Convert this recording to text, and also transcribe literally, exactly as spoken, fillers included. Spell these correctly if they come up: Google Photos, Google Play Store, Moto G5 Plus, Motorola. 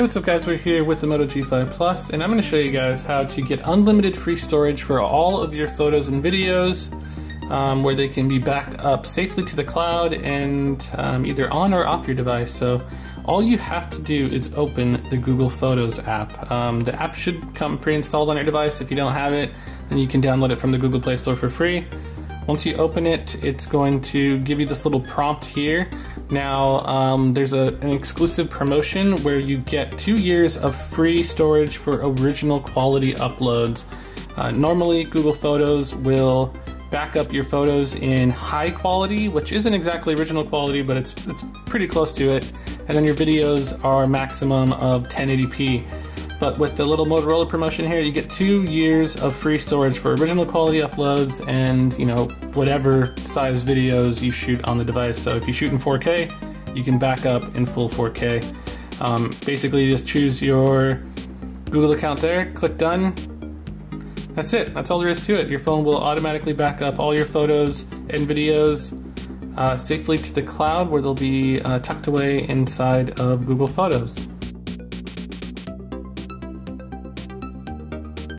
Hey, what's up guys, we're here with the Moto G five Plus, and I'm going to show you guys how to get unlimited free storage for all of your photos and videos um, where they can be backed up safely to the cloud and um, either on or off your device. So all you have to do is open the Google Photos app. Um, the app should come pre-installed on your device. If you don't have it, then you can download it from the Google Play Store for free. Once you open it, it's going to give you this little prompt here. Now, um, there's a, an exclusive promotion where you get two years of free storage for original quality uploads. Uh, normally, Google Photos will back up your photos in high quality, which isn't exactly original quality, but it's, it's pretty close to it. And then your videos are maximum of ten eighty p. But with the little Motorola promotion here, you get two years of free storage for original quality uploads and, you know, whatever size videos you shoot on the device. So if you shoot in four K, you can back up in full four K. Um, basically, you just choose your Google account there, click done. That's it. That's all there is to it. Your phone will automatically back up all your photos and videos uh, safely to the cloud, where they'll be uh, tucked away inside of Google Photos.